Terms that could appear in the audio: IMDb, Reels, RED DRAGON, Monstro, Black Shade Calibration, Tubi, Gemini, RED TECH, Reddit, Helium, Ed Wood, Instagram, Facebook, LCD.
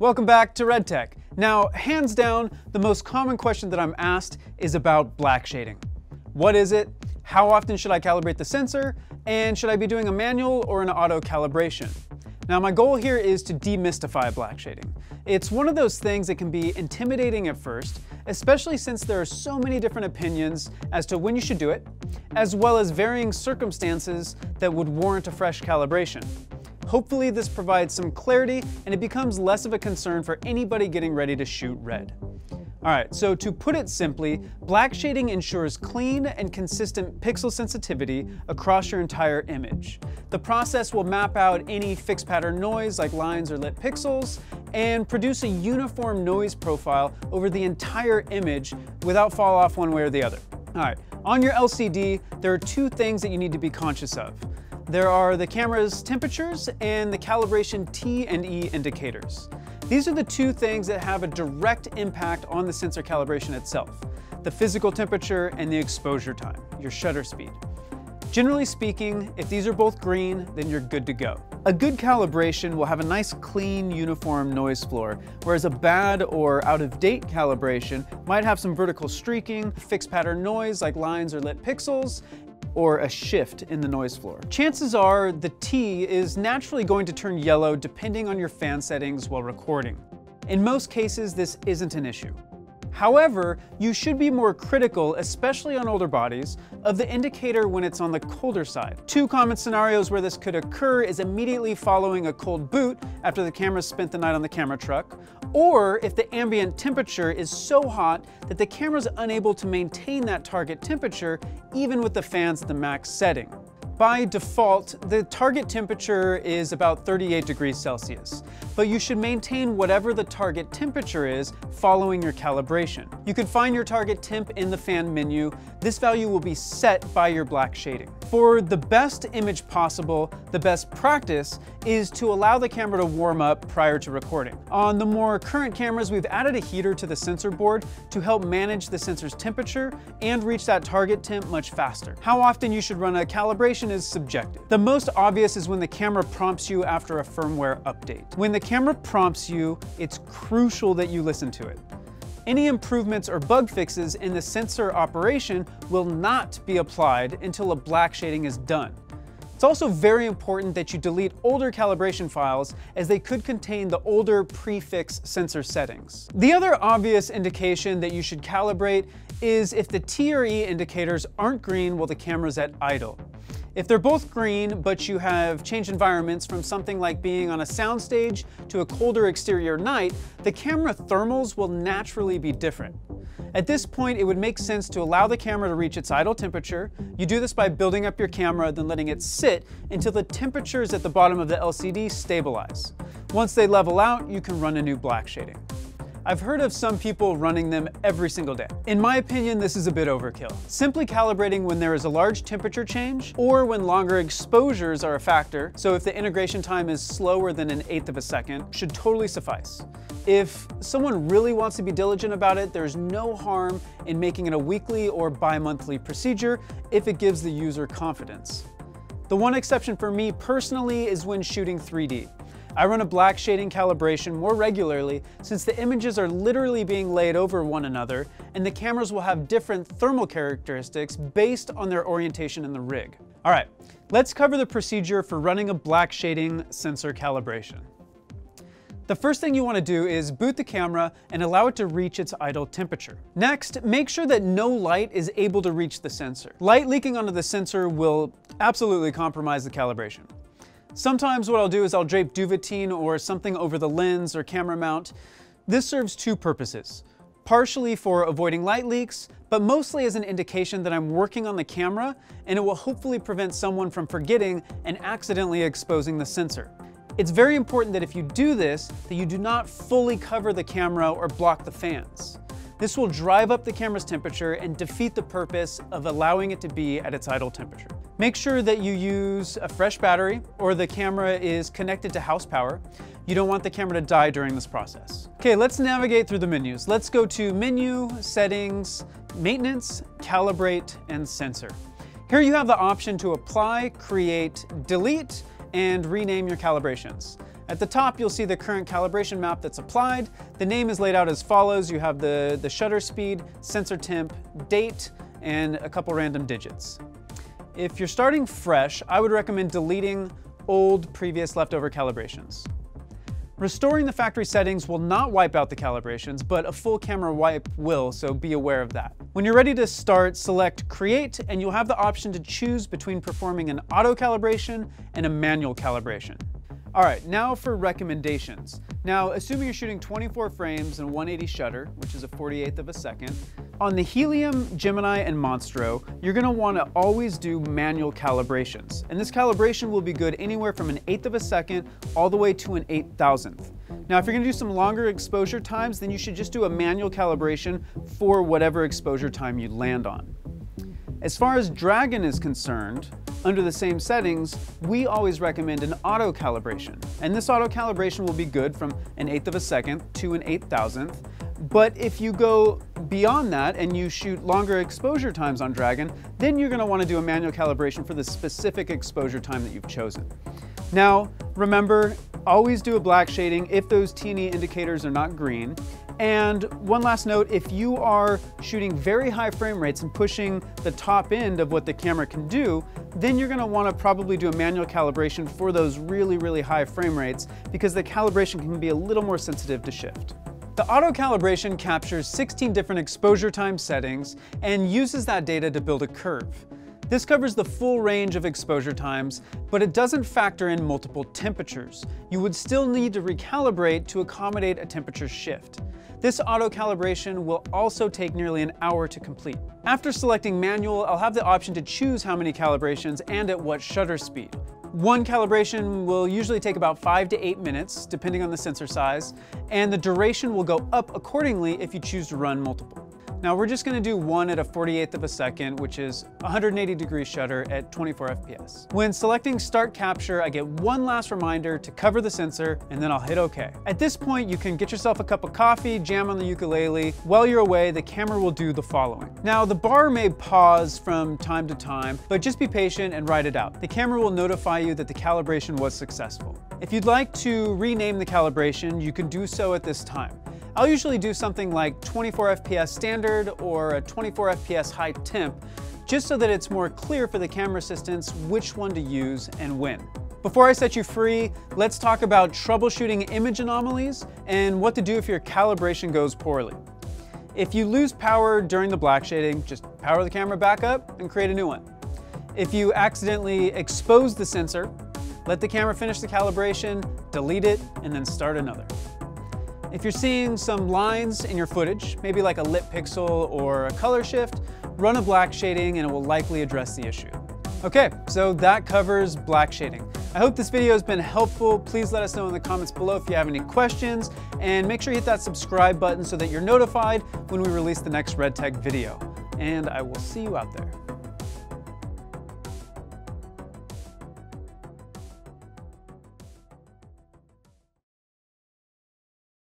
Welcome back to Red Tech. Now, hands down, the most common question that I'm asked is about black shading. What is it? How often should I calibrate the sensor? And should I be doing a manual or an auto calibration? Now, my goal here is to demystify black shading. It's one of those things that can be intimidating at first, especially since there are so many different opinions as to when you should do it, as well as varying circumstances that would warrant a fresh calibration. Hopefully this provides some clarity and it becomes less of a concern for anybody getting ready to shoot red. All right, so to put it simply, black shading ensures clean and consistent pixel sensitivity across your entire image. The process will map out any fixed pattern noise like lines or lit pixels and produce a uniform noise profile over the entire image without fall off one way or the other. All right, on your LCD, there are two things that you need to be conscious of. There are the camera's temperatures and the calibration T and E indicators. These are the two things that have a direct impact on the sensor calibration itself, the physical temperature and the exposure time, your shutter speed. Generally speaking, if these are both green, then you're good to go. A good calibration will have a nice, clean, uniform noise floor, whereas a bad or out-of-date calibration might have some vertical streaking, fixed pattern noise like lines or lit pixels, or a shift in the noise floor. Chances are the T is naturally going to turn yellow depending on your fan settings while recording. In most cases, this isn't an issue. However, you should be more critical, especially on older bodies, of the indicator when it's on the colder side. Two common scenarios where this could occur is immediately following a cold boot after the camera spent the night on the camera truck, or if the ambient temperature is so hot that the camera's unable to maintain that target temperature even with the fans at the max setting. By default, the target temperature is about 38 degrees Celsius, but you should maintain whatever the target temperature is following your calibration. You can find your target temp in the fan menu. This value will be set by your black shading. For the best image possible, the best practice is to allow the camera to warm up prior to recording. On the more current cameras, we've added a heater to the sensor board to help manage the sensor's temperature and reach that target temp much faster. How often you should run a calibration is subjective. The most obvious is when the camera prompts you after a firmware update. When the camera prompts you, it's crucial that you listen to it. Any improvements or bug fixes in the sensor operation will not be applied until a black shading is done. It's also very important that you delete older calibration files as they could contain the older prefix sensor settings. The other obvious indication that you should calibrate is if the T or E indicators aren't green while the camera's at idle. If they're both green, but you have changed environments from something like being on a soundstage to a colder exterior night, the camera thermals will naturally be different. At this point, it would make sense to allow the camera to reach its idle temperature. You do this by building up your camera, then letting it sit until the temperatures at the bottom of the LCD stabilize. Once they level out, you can run a new black shading. I've heard of some people running them every single day. In my opinion, this is a bit overkill. Simply calibrating when there is a large temperature change or when longer exposures are a factor, so if the integration time is slower than 1/8 of a second, should totally suffice. If someone really wants to be diligent about it, there's no harm in making it a weekly or bi-monthly procedure if it gives the user confidence. The one exception for me personally is when shooting 3D. I run a black shading calibration more regularly since the images are literally being laid over one another and the cameras will have different thermal characteristics based on their orientation in the rig. All right, let's cover the procedure for running a black shading sensor calibration. The first thing you want to do is boot the camera and allow it to reach its idle temperature. Next, make sure that no light is able to reach the sensor. Light leaking onto the sensor will absolutely compromise the calibration. Sometimes what I'll do is I'll drape duvetine or something over the lens or camera mount. This serves two purposes, partially for avoiding light leaks, but mostly as an indication that I'm working on the camera and it will hopefully prevent someone from forgetting and accidentally exposing the sensor. It's very important that if you do this, that you do not fully cover the camera or block the fans. This will drive up the camera's temperature and defeat the purpose of allowing it to be at its idle temperature. Make sure that you use a fresh battery or the camera is connected to house power. You don't want the camera to die during this process. Okay, let's navigate through the menus. Let's go to Menu, Settings, Maintenance, Calibrate, and Sensor. Here you have the option to apply, create, delete, and rename your calibrations. At the top, you'll see the current calibration map that's applied. The name is laid out as follows. You have the shutter speed, sensor temp, date, and a couple random digits. If you're starting fresh, I would recommend deleting old previous leftover calibrations. Restoring the factory settings will not wipe out the calibrations, but a full camera wipe will, so be aware of that. When you're ready to start, select Create, and you'll have the option to choose between performing an auto calibration and a manual calibration. All right, now for recommendations. Now, assuming you're shooting 24 frames and 180 shutter, which is a 48th of a second, on the Helium, Gemini, and Monstro, you're gonna wanna always do manual calibrations. And this calibration will be good anywhere from an 1/8 of a second all the way to an 1/8000th. Now, if you're gonna do some longer exposure times, then you should just do a manual calibration for whatever exposure time you land on. As far as Dragon is concerned, under the same settings, we always recommend an auto calibration. And this auto calibration will be good from an 1/8 of a second to an 1/8000th. But if you go beyond that and you shoot longer exposure times on Dragon, then you're gonna wanna do a manual calibration for the specific exposure time that you've chosen. Now, remember, always do a black shading if those teeny indicators are not green. And one last note, if you are shooting very high frame rates and pushing the top end of what the camera can do, then you're gonna wanna probably do a manual calibration for those really, really high frame rates because the calibration can be a little more sensitive to shift. The auto calibration captures 16 different exposure time settings and uses that data to build a curve. This covers the full range of exposure times, but it doesn't factor in multiple temperatures. You would still need to recalibrate to accommodate a temperature shift. This auto calibration will also take nearly an hour to complete. After selecting manual, I'll have the option to choose how many calibrations and at what shutter speed. One calibration will usually take about 5 to 8 minutes, depending on the sensor size, and the duration will go up accordingly if you choose to run multiple. Now we're just gonna do one at a 48th of a second, which is 180 degree shutter at 24 FPS. When selecting start capture, I get one last reminder to cover the sensor and then I'll hit okay. At this point, you can get yourself a cup of coffee, jam on the ukulele. While you're away, the camera will do the following. Now the bar may pause from time to time, but just be patient and ride it out. The camera will notify you that the calibration was successful. If you'd like to rename the calibration, you can do so at this time. I'll usually do something like 24 FPS standard or a 24 FPS high temp, just so that it's more clear for the camera assistants which one to use and when. Before I set you free, let's talk about troubleshooting image anomalies and what to do if your calibration goes poorly. If you lose power during the black shading, just power the camera back up and create a new one. If you accidentally expose the sensor, let the camera finish the calibration, delete it, and then start another. If you're seeing some lines in your footage, maybe like a lit pixel or a color shift, run a black shading and it will likely address the issue. Okay, so that covers black shading. I hope this video has been helpful. Please let us know in the comments below if you have any questions, and make sure you hit that subscribe button so that you're notified when we release the next RED Tech video. And I will see you out there.